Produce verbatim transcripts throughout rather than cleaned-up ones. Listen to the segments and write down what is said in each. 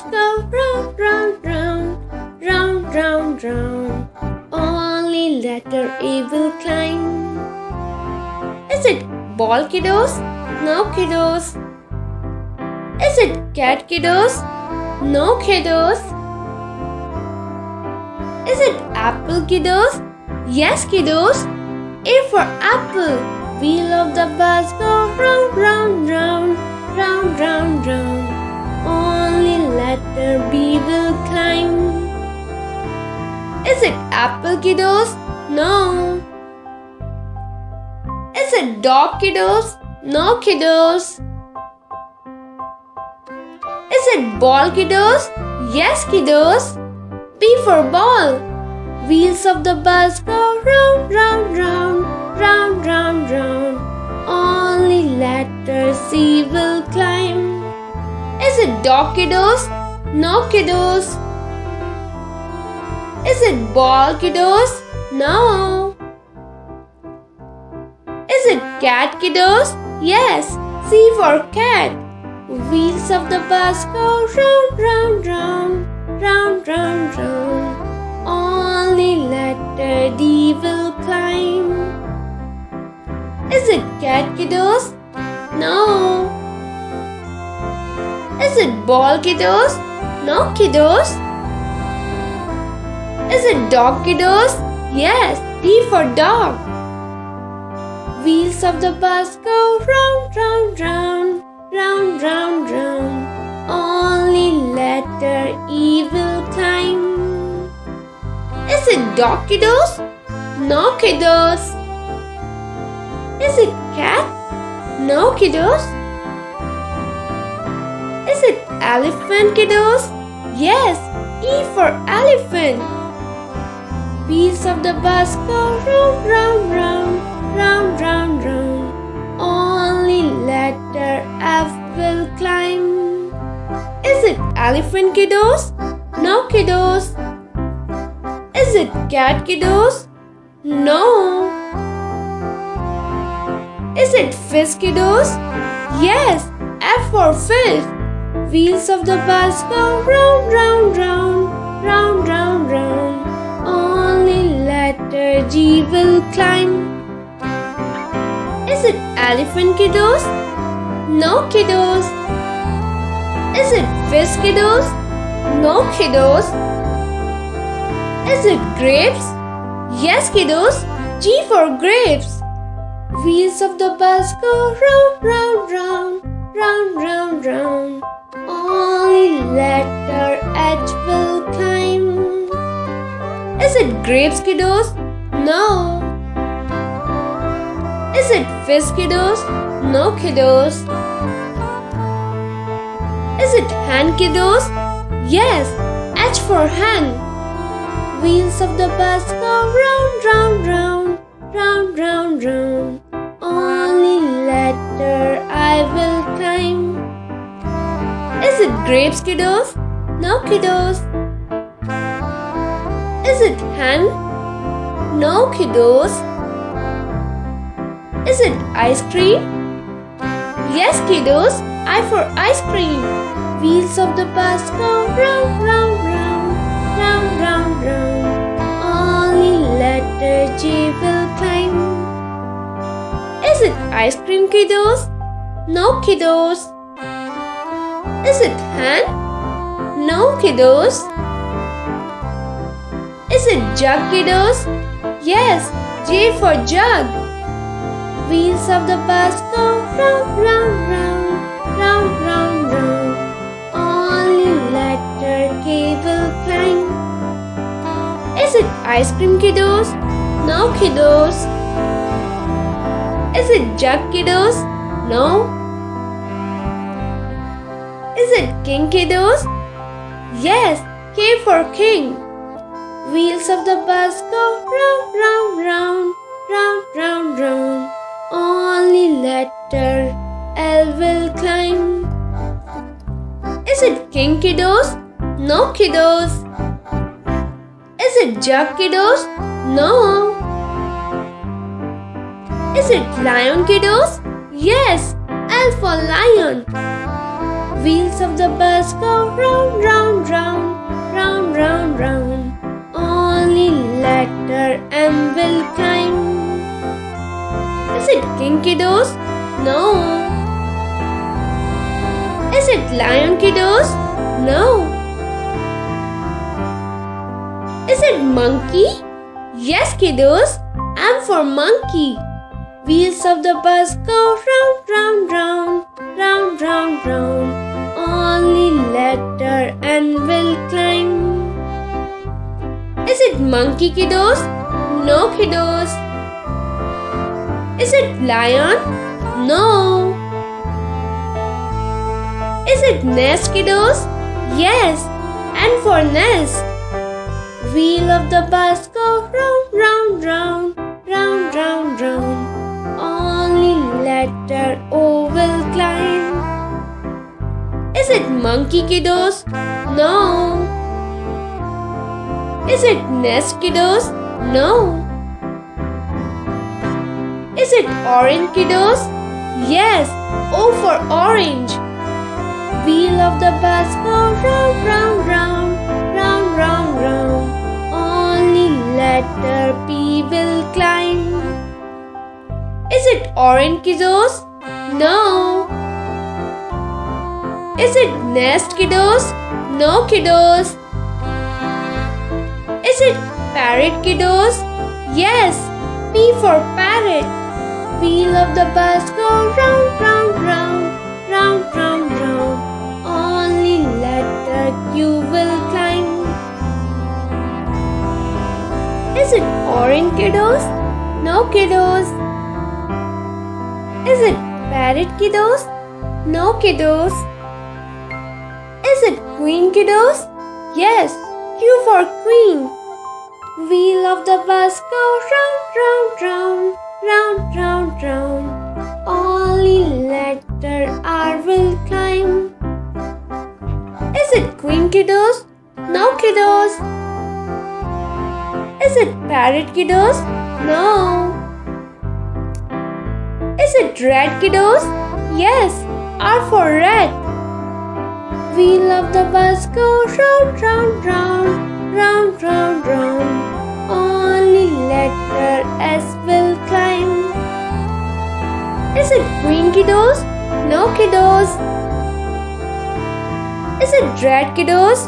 Let's go round, round, round, round, round, round. Only letter A will climb. Is it ball, kiddos? No, kiddos. Is it cat, kiddos? No, kiddos. Is it apple, kiddos? Yes, kiddos. A for apple. Wheel of the bus go round, round, round, round, round, round. Only letter B will climb. Is it apple, kiddos? No. Is it dog, kiddos? No, kiddos. Is it ball, kiddos? Yes, kiddos. B for ball. Wheels of the bus go round, round, round, round, round, round. Only letter C will climb. Is it dog, kiddos? No, kiddos. Is it ball, kiddos? No. Is it cat, kiddos? Yes. C for cat. Wheels of the bus go round, round, round, round, round, round. Only letter D will climb. Is it cat, kiddos? No. Is it ball, kiddos? No, kiddos. Is it dog, kiddos? Yes, D for dog. Wheels of the bus go round, round, round, round, round, round. Only letter E will climb. Is it dog, kiddos? No, kiddos. Is it cat? No, kiddos. Is it elephant, kiddos? Yes, E for elephant. Wheels of the bus go round, round, round, round, round, round. Only letter F will climb. Is it elephant, kiddos? No, kiddos. Is it cat, kiddos? No. Is it fish, kiddos? Yes, F for fish. Wheels of the bus go round, round, round, round, round, round. Only letter G will climb. Is it elephant, kiddos? No, kiddos. Is it fish, kiddos? No, kiddos. Is it grapes? Yes, kiddos. G for grapes. Wheels of the bus go round, round, round, round, round, round. Only letter H will climb. Is it grapes, kiddos? No. Is it fish, kiddos? No, kiddos. Is it hand, kiddos? Yes, H for hand. Wheels of the bus go round, round, round, round, round, round. Only letter I will climb. Is it grapes, kiddos? No, kiddos. Is it hand? No, kiddos. Is it ice cream? Yes, kiddos. I for ice cream. Wheels of the bus go round, round, round, round, round, round. Only letter J will climb. Is it ice cream, kiddos? No, kiddos. Is it hand? No, kiddos. Is it jug, kiddos? Yes, J for jug. Wheels of the bus go round, round, round, round, round, round. Only letter K will climb. Is it ice cream, kiddos? No, kiddos. Is it jug, kiddos? No. Is it king, kiddos? Yes, K for king. Wheels of the bus go round, round, round, round, round, round. Only letter L will climb. Is it king, kiddos? No, kiddos. Is it jug, kiddos? No. Is it lion, kiddos? Yes, L for lion. Wheels of the bus go round, round, round, round, round, round. Only letter M will climb. Is it king, kiddos? No. Is it lion, kiddos? No. Is it monkey? Yes, kiddos. M for monkey. Wheels of the bus go round, round, round, round, round, round. Only letter N will climb. Is it monkey, kiddos? No, kiddos. Is it lion? No. Is it nest, kiddos? Yes. And for nest. Wheel of the bus go round, round, round, round, round, round. Only letter O will climb. Is it monkey, kiddos? No. Is it nest, kiddos? No. Is it orange, kiddos? Yes. O for orange. Wheel of the bus go round, round, round, round, round, round. Only letter P will climb. Is it orange, kiddos? No. Is it nest, kiddos? No, kiddos. Is it parrot, kiddos? Yes. P for parrot. Wheel of the bus go round, round, round, round, round, round. Only letter Q will climb. Is it orange, kiddos? No, kiddos. Is it parrot, kiddos? No, kiddos. Is it queen, kiddos? Yes, Q for queen. Wheel of the bus go round, round, round, round, round, round. Only letter R will climb. Is it queen, kiddos? No, kiddos. Is it parrot, kiddos? No. Is it red, kiddos? Yes, R for red. Wheel of the bus go round, round, round, round, round, round. Only letter S will climb. Is it green, kiddos? No, kiddos. Is it red, kiddos?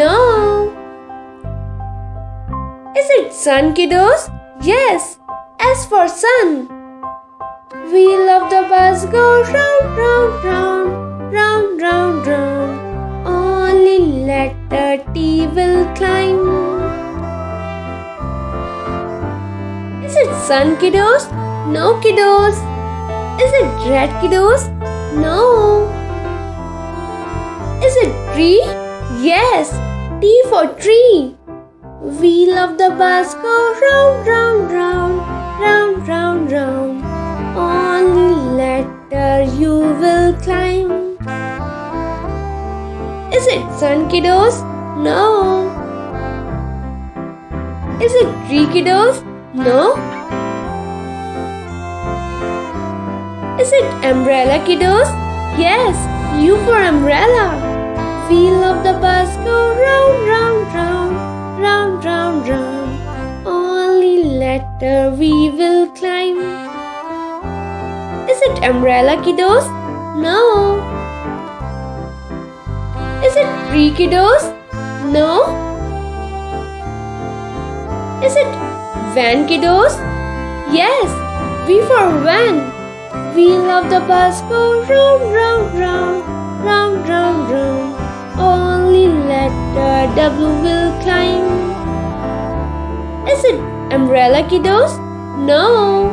No. Is it sun, kiddos? Yes. S for sun. Wheel of the bus go round, round, round. Round, round, round. Only letter T will climb. Is it sun, kiddos? No, kiddos. Is it red, kiddos? No. Is it tree? Yes. T for tree. Wheel of the bus go round, round, round, round, round, round. Only letter U will climb. Is it sun, kiddos? No. Is it tree, kiddos? No. Is it umbrella, kiddos? Yes. U for umbrella. Wheel of the bus go round, round, round, round, round, round. Only letter V will climb. Is it umbrella, kiddos? No. Is it tree, kiddos? No. Is it van, kiddos? Yes. V for van. Wheel of the bus go round, round, round, round, round, round. Only letter W will climb. Is it umbrella, kiddos? No.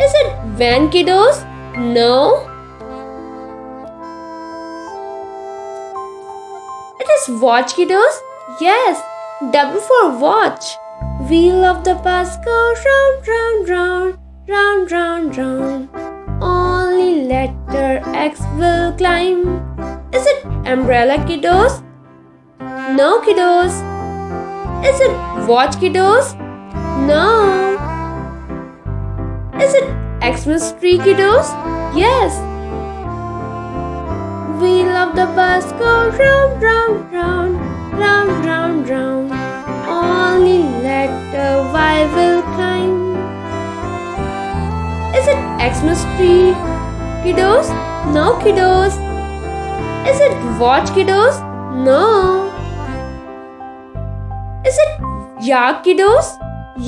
Is it van, kiddos? No. Watch, kiddos? Yes. W for watch. Wheel of the bus go round, round, round, round, round, round. Only letter X will climb. Is it umbrella, kiddos? No, kiddos. Is it watch, kiddos? No. Is it Xmas tree, kiddos? Yes. wheel of the bus goes round, round, round, round, round, round. Only letter Y will climb. Is it Xmas tree, kiddos? No, kiddos. Is it watch, kiddos? No. Is it yak, kiddos?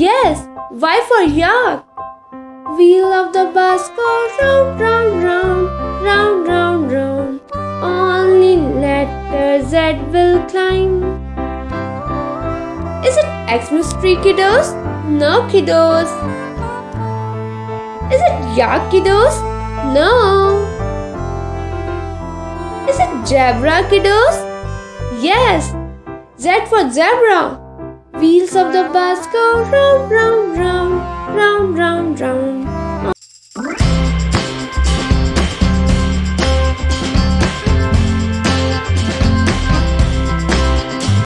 Yes. Y for yak. Wheel of the bus goes round, round, round, round, round, round. Only letter Z will climb. Is it Xmas tree, kiddos? No, kiddos. Is it yak, kiddos? No. Is it zebra, kiddos? Yes. Z for zebra. Wheels of the bus go round, round, round, round, round, round.